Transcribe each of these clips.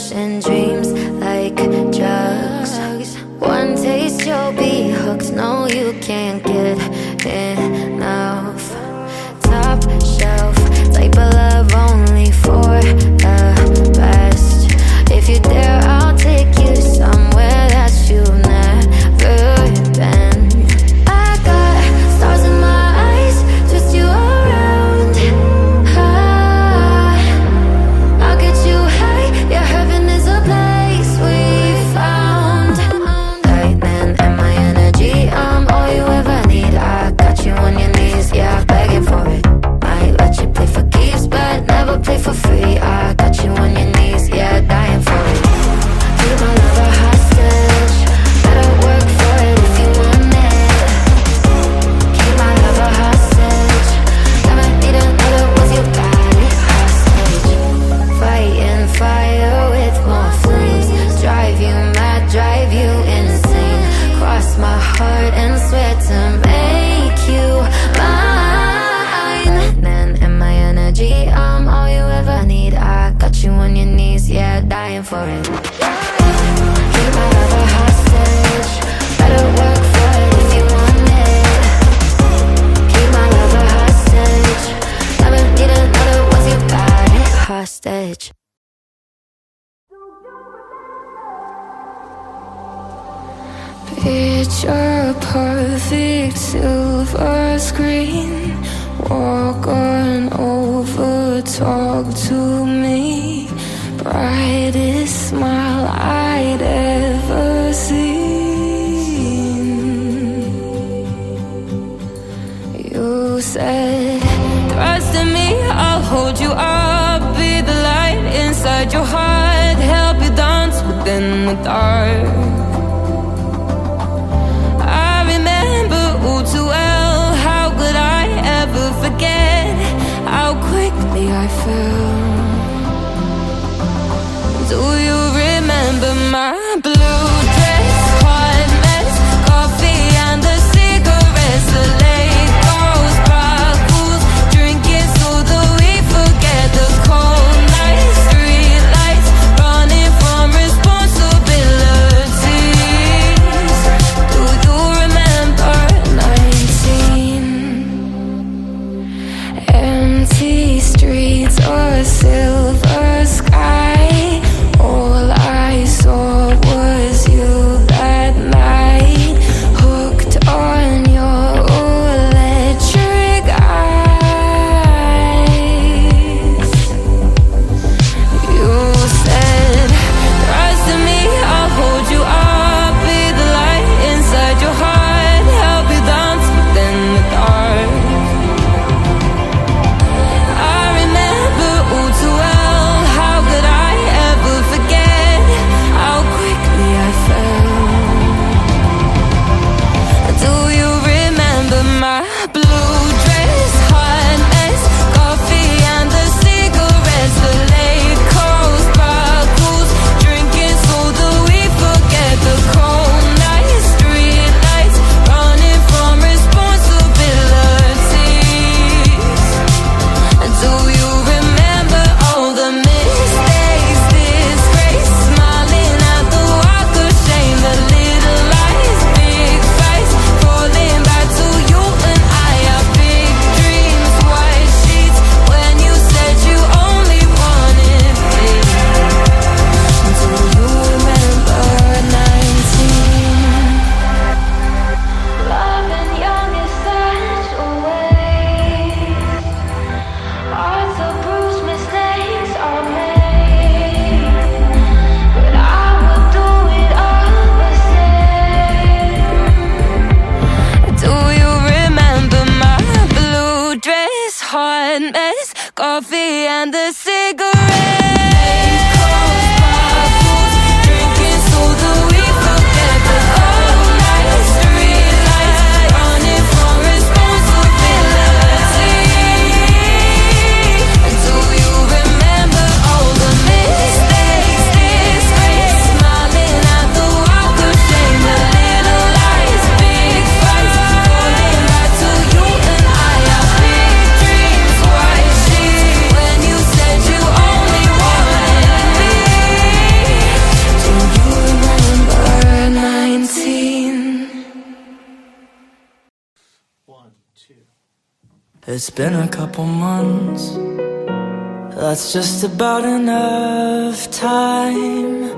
ocean dreams like drugs. One taste you'll be hooked, no you can't get enough. Top shelf, type of love only for the best. If you dare, I'll take you somewhere that you've never been. I got stars in my eyes, twist you around. I'll get you high, your heaven is a place we found. Lightning and my energy, I'm all you ever need. I got you on your knees, yeah, begging for it. Might let you play for keeps, but never play for free. I got you on your knees, yeah, dying for it. Keep my love a hostage, better work for it if you want it. Keep my love a hostage, never need another with your body hostage. Fighting fire with more flames, drive you mad, drive you insane. Cross my heart and swear to make you mine. Man and my energy, I'm all you ever need. I got you on your knees, yeah, dying for it. Keep my love a hostage, better work for it if you want it. Keep my love a hostage, never need another with your body hostage. Picture a perfect silver screen. Walk on over, talk to me. Brightest smile I'd ever seen. You said, "Trust in me, I'll hold you up. Be the light inside your heart. Help you dance within the dark." I fell. Do you remember my blue dress, hot mess, coffee and a cigarette? The lake goes sparkles, drinking so that we forget the cold nights. Street lights, running from responsibilities. Do you remember 19 empty streets? A silver sky, all I saw was you. It's been a couple months, that's just about enough time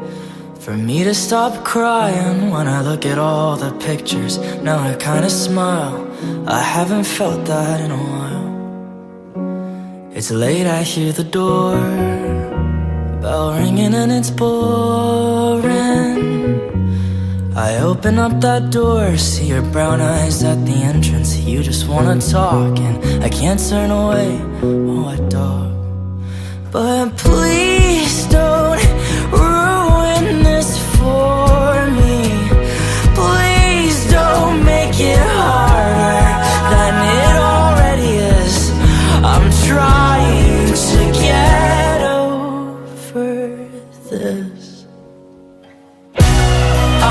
for me to stop crying when I look at all the pictures. Now I kinda smile, I haven't felt that in a while. It's late, I hear the door bell ringing and it's boring. I open up that door, see your brown eyes at the entrance. You just wanna talk and I can't turn away, oh I dog. But please don't ruin this for me. Please don't make it harder than it already is. I'm trying to get over this.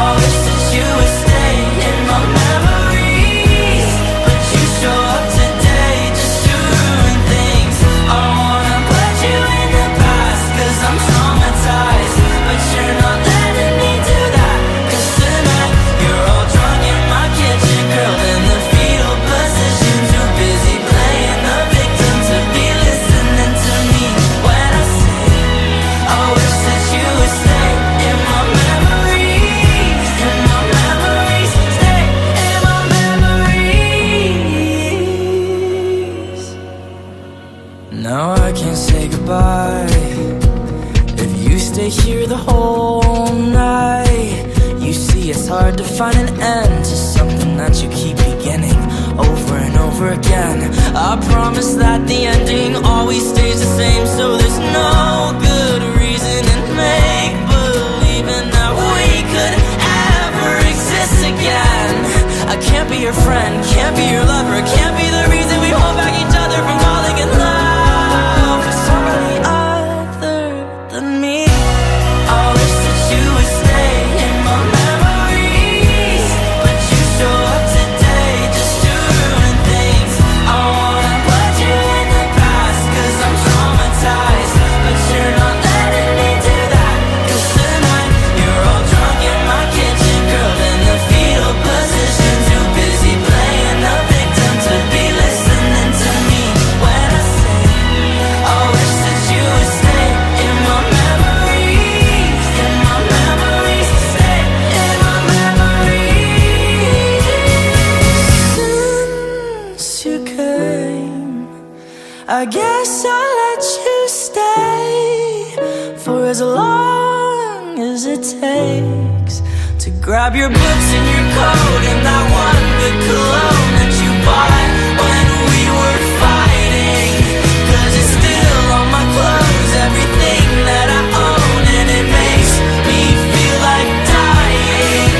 I wish that you would stay in my memories, but you show up today just to ruin things. I wanna put you in the past, 'cause I'm traumatized, but you're not letting me do that. 'Cause tonight, you're all drunk in my kitchen, curled in the fetal position, too busy playing the victim to be listening to me when I say, I wish that you would stay in my memories, in my memories, stay in my memories. Now I can't say goodbye. If you stay here the whole night, you see it's hard to find an end to something that you keep beginning over and over again. I promise that the ending always stays the same, so there's no good reason in make believing that we could ever exist again. I can't be your friend, can't be your lover, can't be the reason we hold back each other from falling in love with somebody other than me. I wish that you would stay in my memories, but you show up today just to ruin things. I wanna put you in the past, 'cause I'm traumatized, but you're not letting me do that. 'Cause tonight, you're all drunk in my kitchen, curled in the fetal position, too busy playing the victim to be listening to me when I say, I wish that you would stay in my memories, in my memories, stay in my memories. Since you came, I guess I'll let you stay for as long as it takes to grab your books and your coat and that one good cologne that you bought when we were fighting. 'Cause it's still on my clothes, everything that I own, and it makes me feel like dying.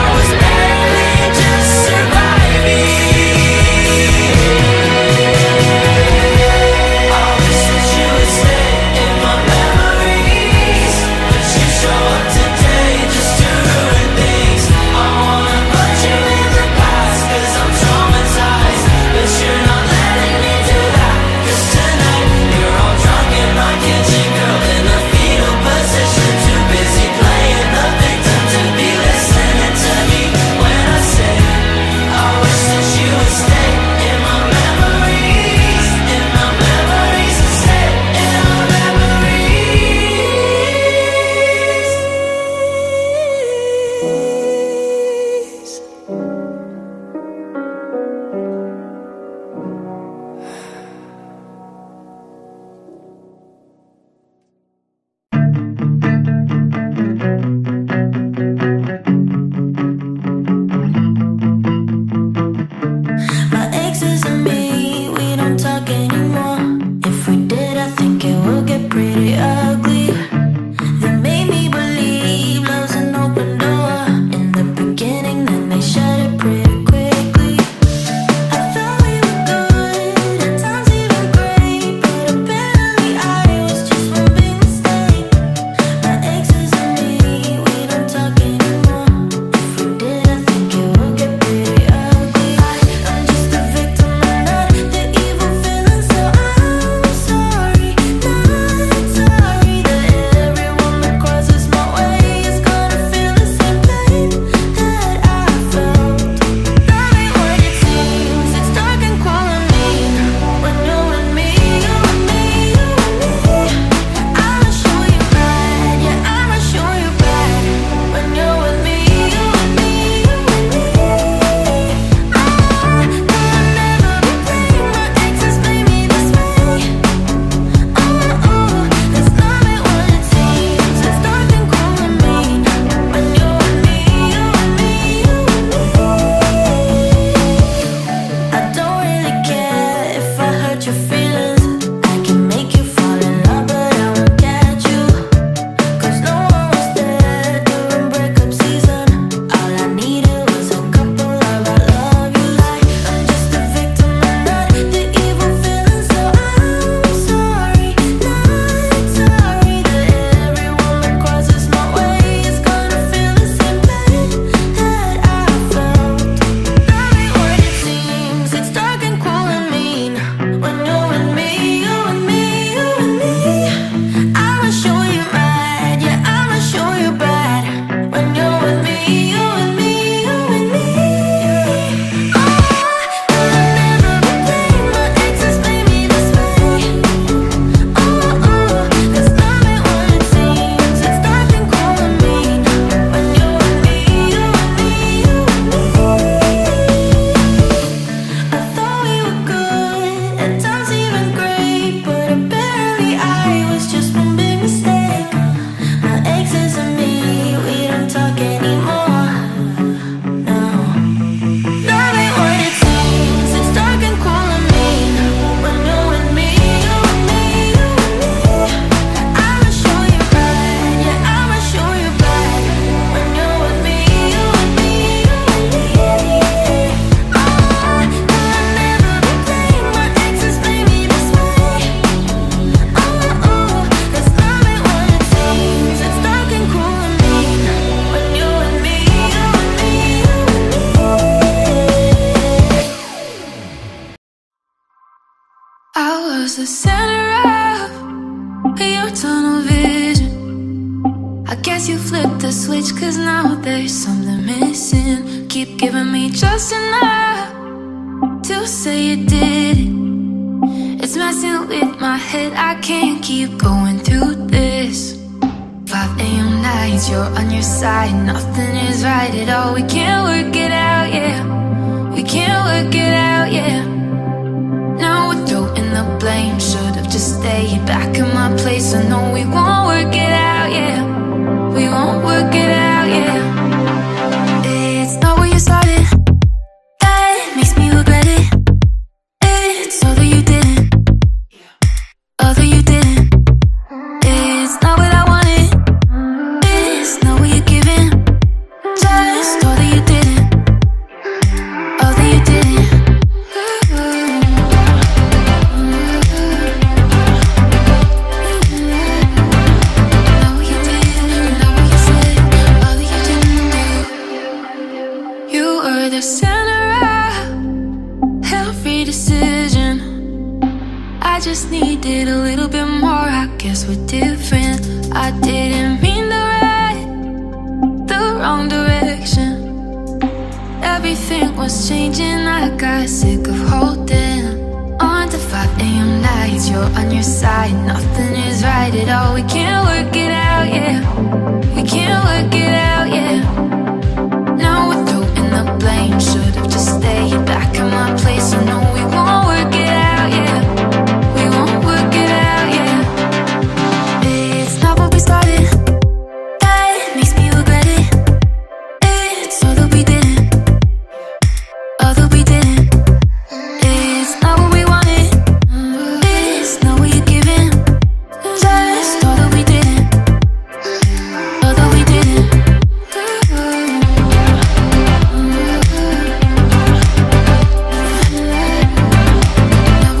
I was barely just surviving. I wish that you would stay in my memories, but you show up today just to ruin things. I wanna put you in the past, 'cause I'm as you flip the switch, cause now there's something missing. Keep giving me just enough to say you did it. It's messing with my head, I can't keep going through this. 5 AM nights, you're on your side, nothing is right at all. We can't work it out, yeah. We can't work it out, yeah. Now we're throwing the blame, should've just stayed back in my place. I know we won't work it out, yeah. We won't work it out, yeah. It's not where you started, that makes me regret it. It's all that you didn't, all that you didn't. It's not what I wanted, it's not what you're giving. Just all that you didn't, all that you didn't. Know what you didn't, know what you said, all that you didn't do. You were the center of every decision. I just needed a little bit more, I guess we're different. I didn't mean the right, the wrong direction. Everything was changing, I got sick of holding on to 5 AM nights, you're on your side, nothing is right at all. We can't work it out, yeah. We can't work it out, yeah. Now we're throwing the blame, should've just stayed back in my place. I know we won't work it out, yeah. We won't work it out, yeah. It's not what we started, that makes me regret it. It's all that we didn't, all that we didn't. It's not what we wanted, it's not what you're giving. Just all that we didn't, all that we didn't. Know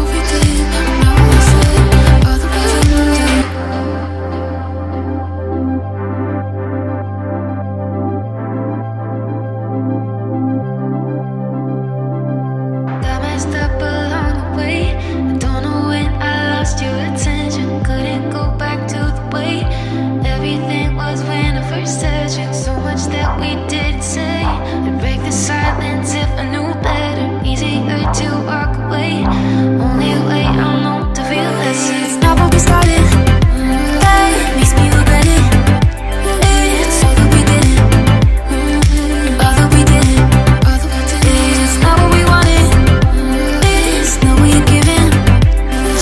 what we did, know what we said, all that we didn't do. I messed up along the way, I don't know when I lost your attention. Couldn't go back to the way everything was when I first touched you. So much that we didn't say, to break the silence if I knew better. Easier to walk away, only way I know to feel this. It's not what we started, that makes me regret it. It's all that we didn't, all that we didn't. It's not what we wanted, it's not what you're giving.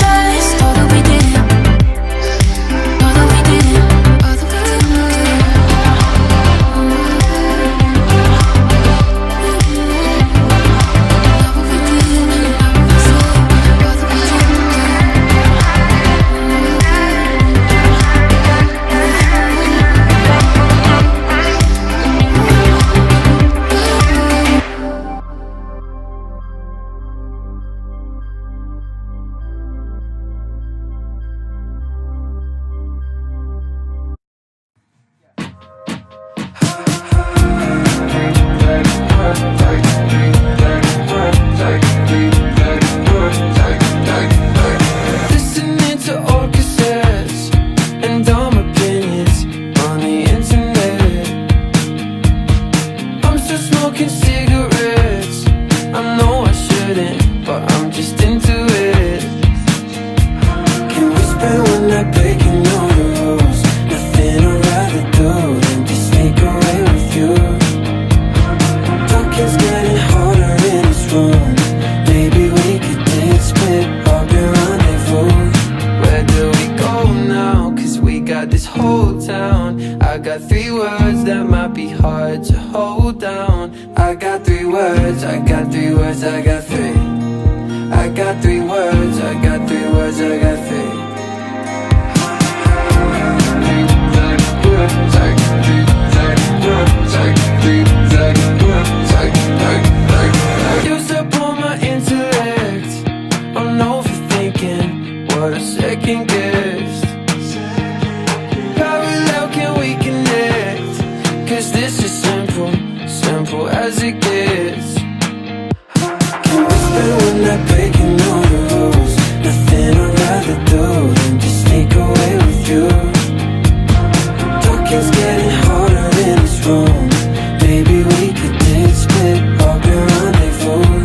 Just all that we didn't, all that we didn't, all that we Can we spend one night breaking all the rules? Nothing I'd rather do. room. Maybe we could dance, split-walk and rendezvous.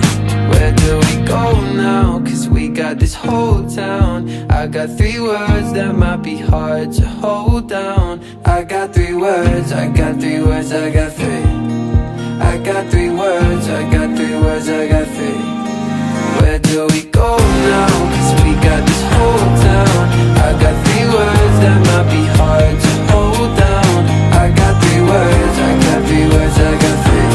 Where do we go now? Cause we got this whole town. I got three words that might be hard to hold down. I got three words, I got three words, I got three. I got three words, I got three words, I got three. Where do we go now? Cause we got this whole town. I got three words that might be hard to hold down. I got three words, I got three words, I got three.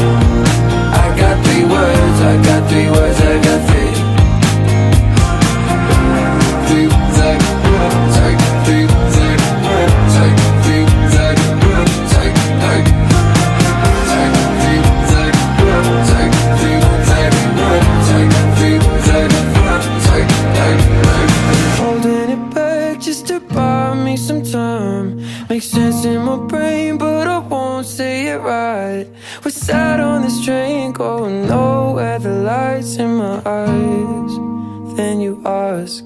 I got three words, I got three words, I got three. Three words, I got words, I got three words, I got words, I got three words, I got words, I got words. Holding it back just to buy me some time. Makes sense in my brain, but I won't say it right. We're sat on this train going nowhere, the lights in my eyes. Then you ask,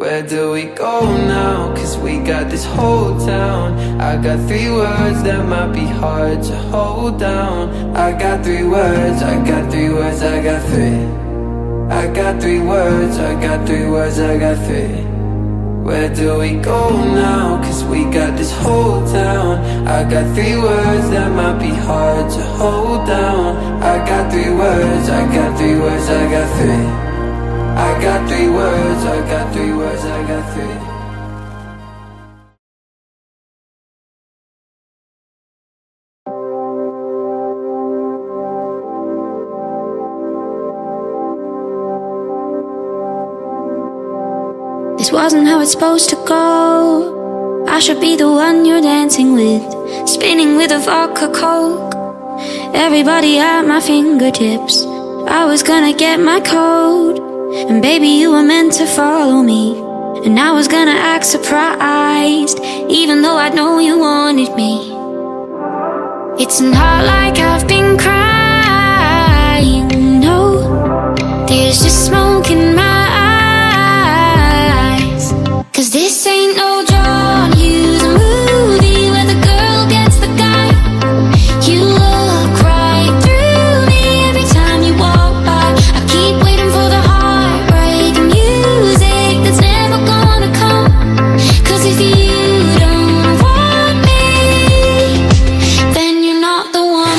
where do we go now? Cause we got this whole town. I got three words that might be hard to hold down. I got three words, I got three words, I got three. I got three words, I got three words, I got three. Where do we go now? Cause we got this whole town. I got three words that might be hard to hold down. I got three words, I got three words, I got three. I got three words, I got three words, I got three. This wasn't how it's supposed to go. I should be the one you're dancing with, spinning with a vodka coke. Everybody at my fingertips, I was gonna get my code. And baby, you were meant to follow me, and I was gonna act surprised, even though I know you wanted me. It's not like I've been crying, no. There's just smoke in my cause this ain't no John Hughes movie where the girl gets the guy. You look right through me every time you walk by. I keep waiting for the heartbreak music that's never gonna come. Cause if you don't want me, then you're not the one.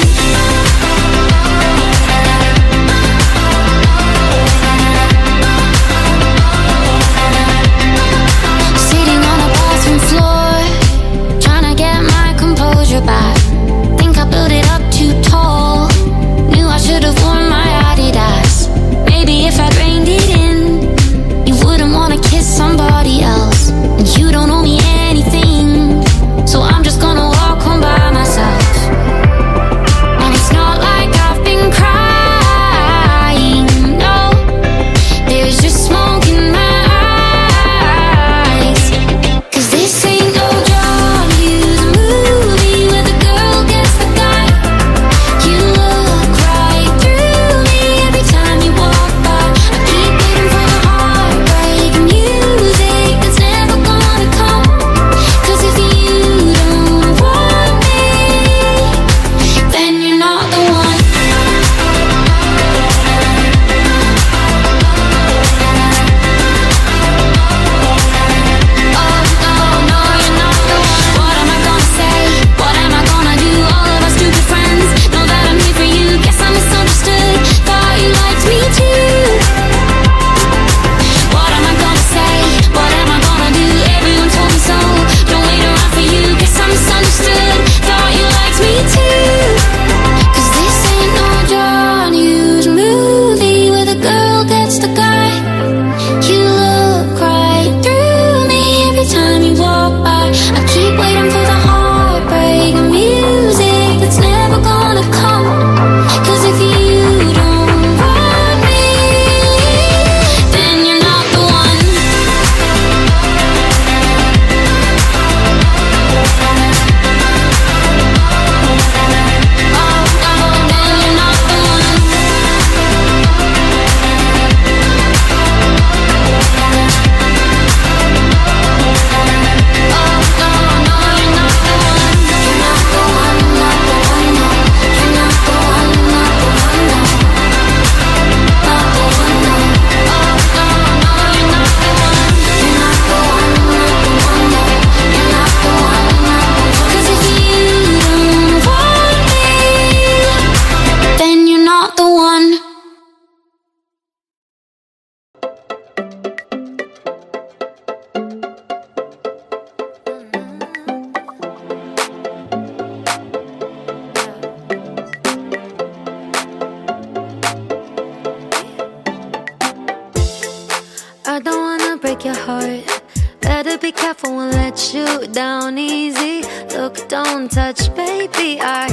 it down easy. Look, don't touch, baby. I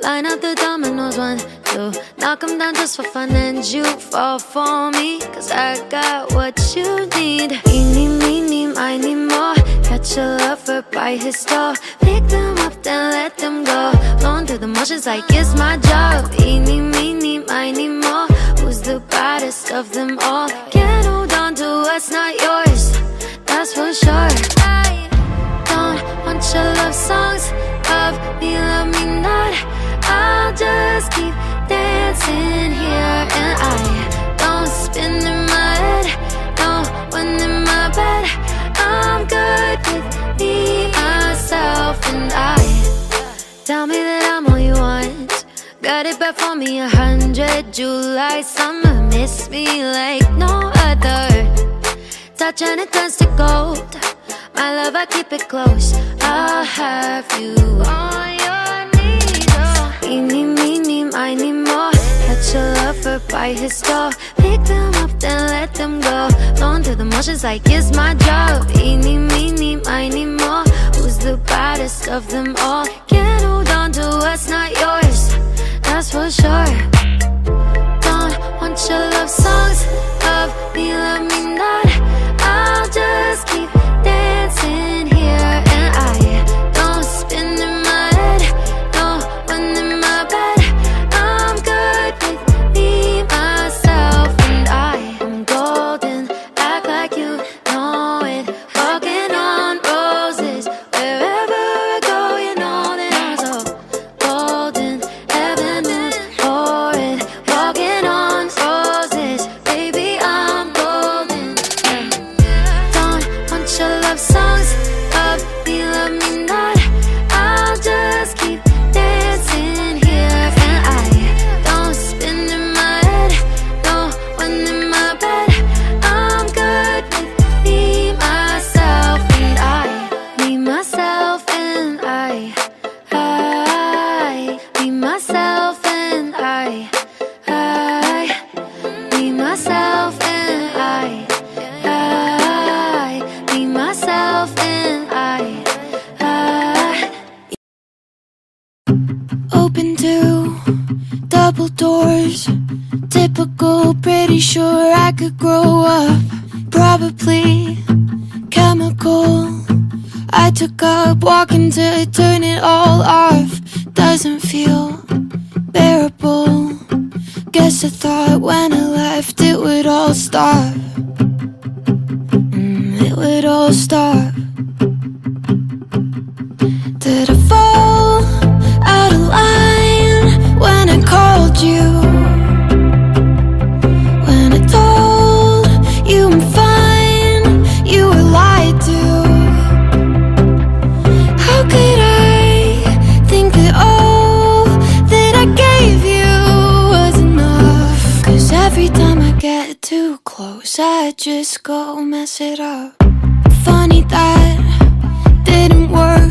line up the dominoes, 1, 2. Knock them down just for fun, and you fall for me, cause I got what you need. Eeny, meeny, miny, more. Catch a lover by his door. Pick them up, then let them go. Flowing through the motions like it's my job. Eeny, meeny, miny, more. Who's the baddest of them all? Can't hold on to what's not yours, that's for sure. I don't want your love songs of me, love me not. I'll just keep dancing here, and I don't spin in my head, no one in my bed. I'm good with me, myself, and I. Tell me that I'm all you want. Got it back for me 100 July summer. Miss me like no other. Touch and it turns to gold. My love, I keep it close. I'll have you on your knees. Oh. Eeny, meeny, miny, more. Catch a lover by his door. Pick them up, then let them go. Flowing through the motions like it's my job. Eeny, meeny, miny, more. Who's the baddest of them all? Can't hold on to what's not yours, that's for sure. Don't want your love songs of me, love me not. I'll just keep dancing here, and I don't spin in my head, no one in my bed. I'm good with me, myself, and I. I'm golden, act like you know it. Walking on roses, wherever I go, you know that I'm so golden. Heaven is for it. Walking on roses, baby, I'm golden. Don't want your love songs of me, love me not. I'll just keep dancing here, and I don't spin in my head, no one in my bed. I'm good with me, myself, and I. Me, myself, and I. Me, myself, and I. Me, myself, and I. Me, myself, and I. Open 2 double doors. Typical, pretty sure I could grow up. Probably chemical. I took up walking to turn it all off. Doesn't feel bearable. Guess I thought when I left it would all stop. It would all stop. Did I fall out of line when I called you? When I told you I'm fine, you were lied to. How could I think that all that I gave you was enough? Cause every time I get too close, I just go mess it up. Funny that didn't work.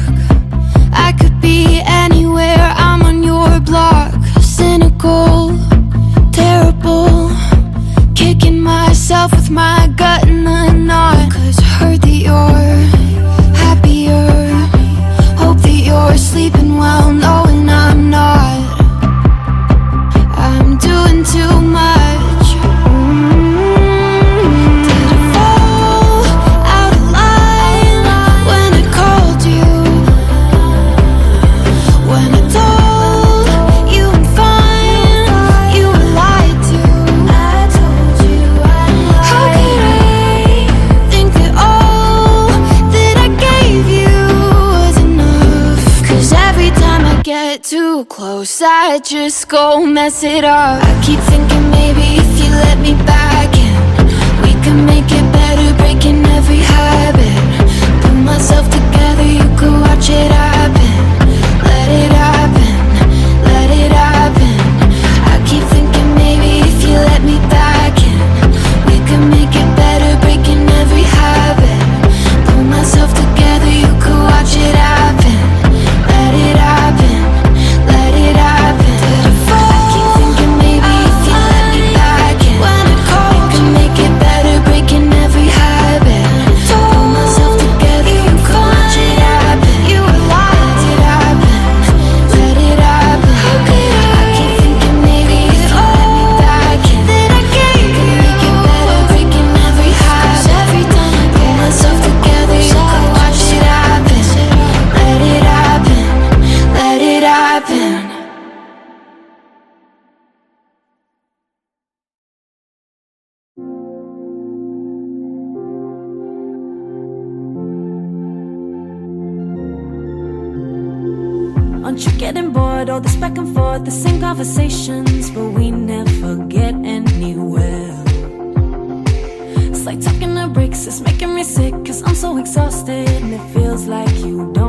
I could be anywhere, I'm on your block. Cynical, terrible. Kicking myself with my gut in a knot. Cause I heard that you're happier. Hope that you're sleeping well, knowing I'm not. I'm doing too much. Too close, I just go mess it up. I keep thinking maybe if you let me back in, we can make it better, breaking every habit. Put myself together, you could watch it happen. Let it happen, let it happen. I keep thinking maybe if you let me back in, we can make it better, breaking every habit. Put myself together, you could watch it happen. Let it happen. Get better, breaking every habit. Told myself together, you call happen. Aren't you getting bored? All this back and forth, the same conversations, but we never get anywhere. It's like taking a break, it's making me sick, 'cause I'm so exhausted and it feels like you don't